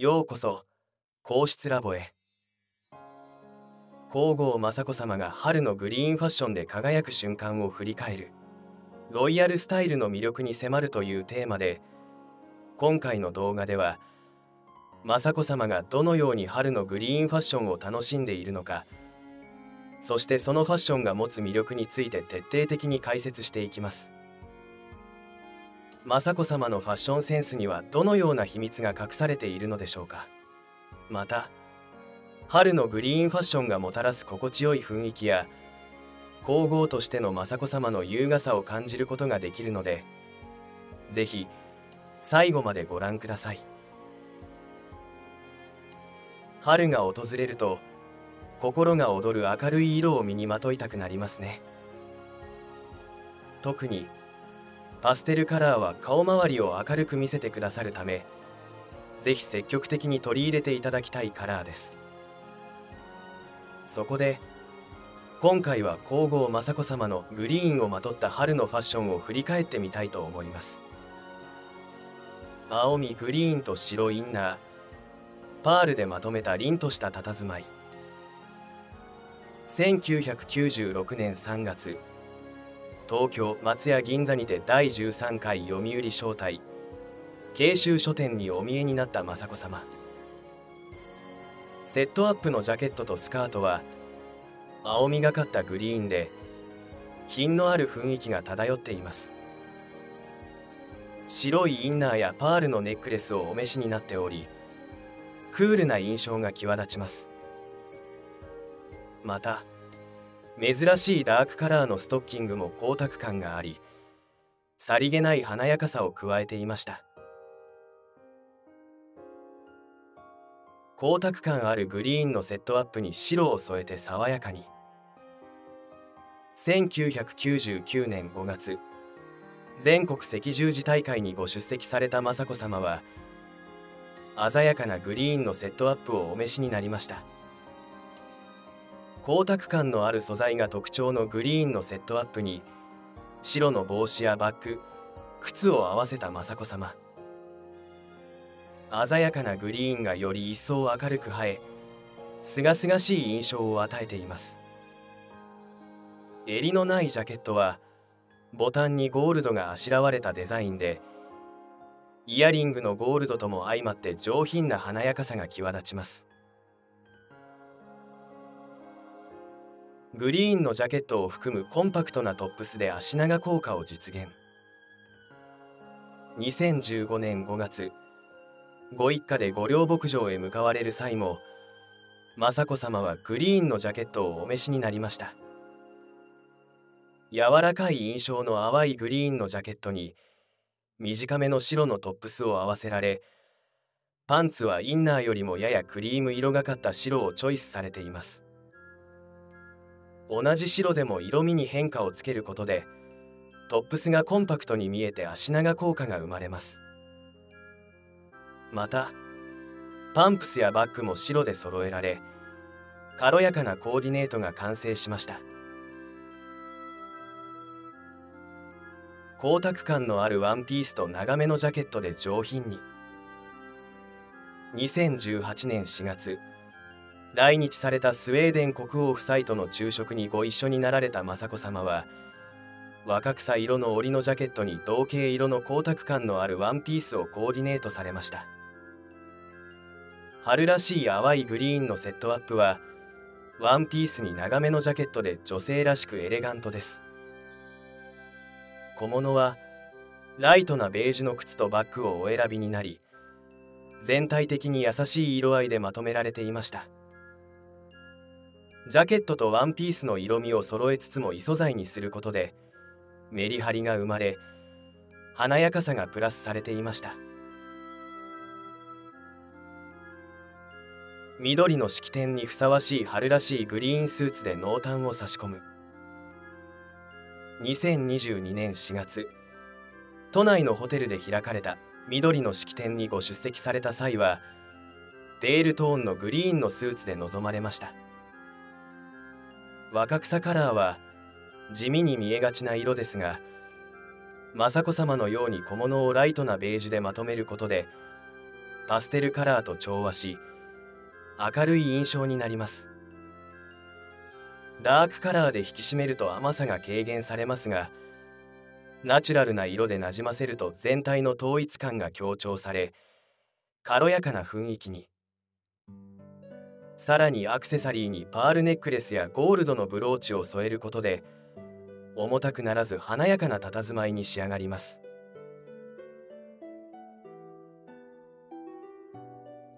ようこそ皇室ラボへ。皇后雅子さまが春のグリーンファッションで輝く瞬間を振り返る「ロイヤルスタイルの魅力に迫る」というテーマで、今回の動画では雅子さまがどのように春のグリーンファッションを楽しんでいるのか、そしてそのファッションが持つ魅力について徹底的に解説していきます。雅子さまのファッションセンスにはどのような秘密が隠されているのでしょうか。また春のグリーンファッションがもたらす心地よい雰囲気や、皇后としての雅子さまの優雅さを感じることができるので、ぜひ最後までご覧ください。春が訪れると心が躍る明るい色を身にまといたくなりますね。特にパステルカラーは顔周りを明るく見せてくださるため、ぜひ積極的に取り入れていただきたいカラーです。そこで今回は皇后雅子さまのグリーンをまとった春のファッションを振り返ってみたいと思います。青みグリーンと白インナー、パールでまとめた凛とした佇まい。1996年3月、東京松屋銀座にて第13回読売招待慶州書店にお見えになった雅子さま。セットアップのジャケットとスカートは青みがかったグリーンで品のある雰囲気が漂っています。白いインナーやパールのネックレスをお召しになっており、クールな印象が際立ちます。また珍しいダークカラーのストッキングも光沢感があり、さりげない華やかさを加えていました。光沢感あるグリーンのセットアップに白を添えて爽やかに。1999年5月、全国赤十字大会にご出席された雅子さまは鮮やかなグリーンのセットアップをお召しになりました。光沢感のある素材が特徴のグリーンのセットアップに白の帽子やバッグ、靴を合わせた雅子さま。鮮やかなグリーンがより一層明るく映え、すがすがしい印象を与えています。襟のないジャケットはボタンにゴールドがあしらわれたデザインで、イヤリングのゴールドとも相まって上品な華やかさが際立ちます。グリーンのジャケットを含むコンパクトなトップスで足長効果を実現。2015年5月、ご一家で御料牧場へ向かわれる際も雅子さまはグリーンのジャケットをお召しになりました。柔らかい印象の淡いグリーンのジャケットに短めの白のトップスを合わせられ、パンツはインナーよりもややクリーム色がかった白をチョイスされています。同じ白でも色味に変化をつけることでトップスがコンパクトに見えて足長効果が生まれます。またパンプスやバッグも白で揃えられ、軽やかなコーディネートが完成しました。光沢感のあるワンピースと長めのジャケットで上品に。2018年4月、来日されたスウェーデン国王夫妻との昼食にご一緒になられた雅子さまは、若草色の織のジャケットに同系色の光沢感のあるワンピースをコーディネートされました。春らしい淡いグリーンのセットアップはワンピースに長めのジャケットで女性らしくエレガントです。小物はライトなベージュの靴とバッグをお選びになり、全体的に優しい色合いでまとめられていました。ジャケットとワンピースの色味を揃えつつも異素材にすることでメリハリが生まれ、華やかさがプラスされていました。緑の式典にふさわしい春らしいグリーンスーツで濃淡を差し込む。2022年4月、都内のホテルで開かれた緑の式典にご出席された際はデールトーンのグリーンのスーツで臨まれました。若草カラーは地味に見えがちな色ですが、雅子さまのように小物をライトなベージュでまとめることでパステルカラーと調和し、明るい印象になります。ダークカラーで引き締めると甘さが軽減されますが、ナチュラルな色でなじませると全体の統一感が強調され、軽やかな雰囲気に。さらにアクセサリーにパールネックレスやゴールドのブローチを添えることで、重たくならず華やかな佇まいに仕上がります。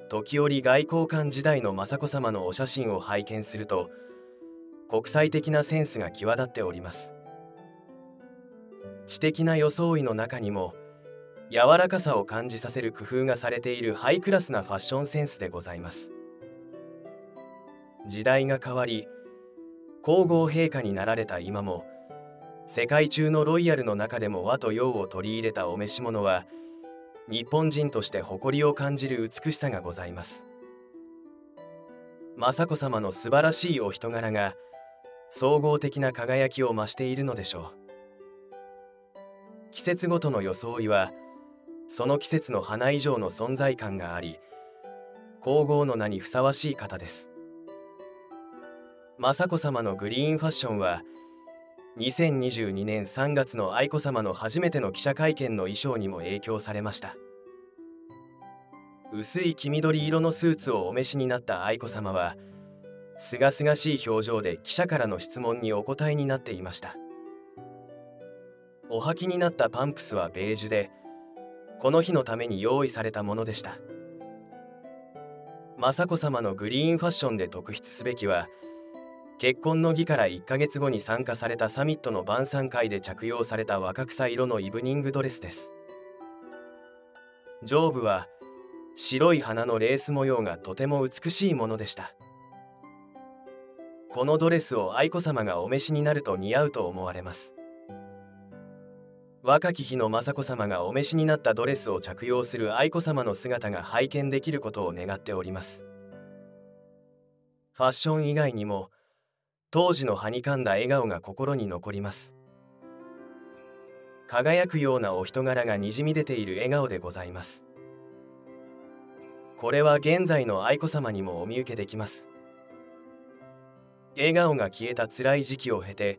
時折外交官時代の雅子さまのお写真を拝見すると、国際的なセンスが際立っております。知的な装いの中にも柔らかさを感じさせる工夫がされているハイクラスなファッションセンスでございます。時代が変わり、皇后陛下になられた今も、世界中のロイヤルの中でも和と洋を取り入れたお召し物は、日本人として誇りを感じる美しさがございます。雅子さまの素晴らしいお人柄が総合的な輝きを増しているのでしょう。季節ごとの装いはその季節の花以上の存在感があり、皇后の名にふさわしい方です。雅子さまのグリーンファッションは2022年3月の愛子さまの初めての記者会見の衣装にも影響されました。薄い黄緑色のスーツをお召しになった愛子さまは、すがすがしい表情で記者からの質問にお答えになっていました。お履きになったパンプスはベージュで、この日のために用意されたものでした。雅子さまのグリーンファッションで特筆すべきは、結婚の儀から1ヶ月後に参加されたサミットの晩餐会で着用された若草色のイブニングドレスです。上部は白い花のレース模様がとても美しいものでした。このドレスを愛子さまがお召しになると似合うと思われます。若き日の雅子さまがお召しになったドレスを着用する愛子さまの姿が拝見できることを願っております。ファッション以外にも、当時のはにかんだ笑顔が心に残ります。輝くようなお人柄がにじみ出ている笑顔でございます。これは現在の愛子さまにもお見受けできます。笑顔が消えた辛い時期を経て、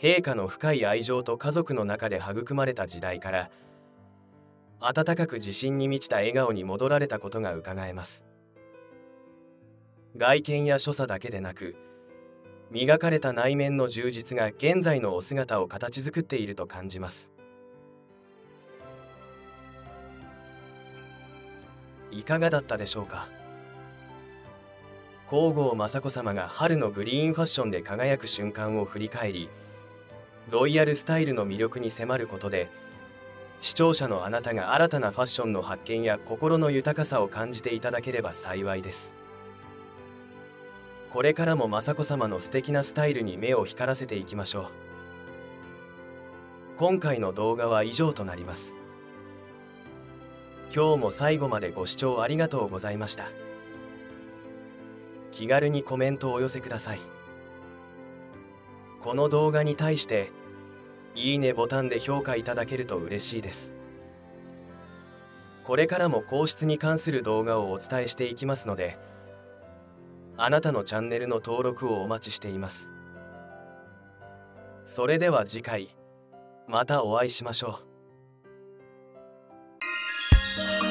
陛下の深い愛情と家族の中で育まれた時代から、温かく自信に満ちた笑顔に戻られたことがうかがえます。外見や所作だけでなく、磨かれた内面の充実が現在のお姿を形作っていると感じます。いかがだったでしょうか。皇后雅子さまが春のグリーンファッションで輝く瞬間を振り返り、ロイヤルスタイルの魅力に迫ることで、視聴者のあなたが新たなファッションの発見や心の豊かさを感じていただければ幸いです。これからも雅子さまの素敵なスタイルに目を光らせていきましょう。今回の動画は以上となります。今日も最後までご視聴ありがとうございました。気軽にコメントをお寄せください。この動画に対していいねボタンで評価いただけると嬉しいです。これからも皇室に関する動画をお伝えしていきますので、あなたのチャンネルの登録をお待ちしています。それでは次回またお会いしましょう。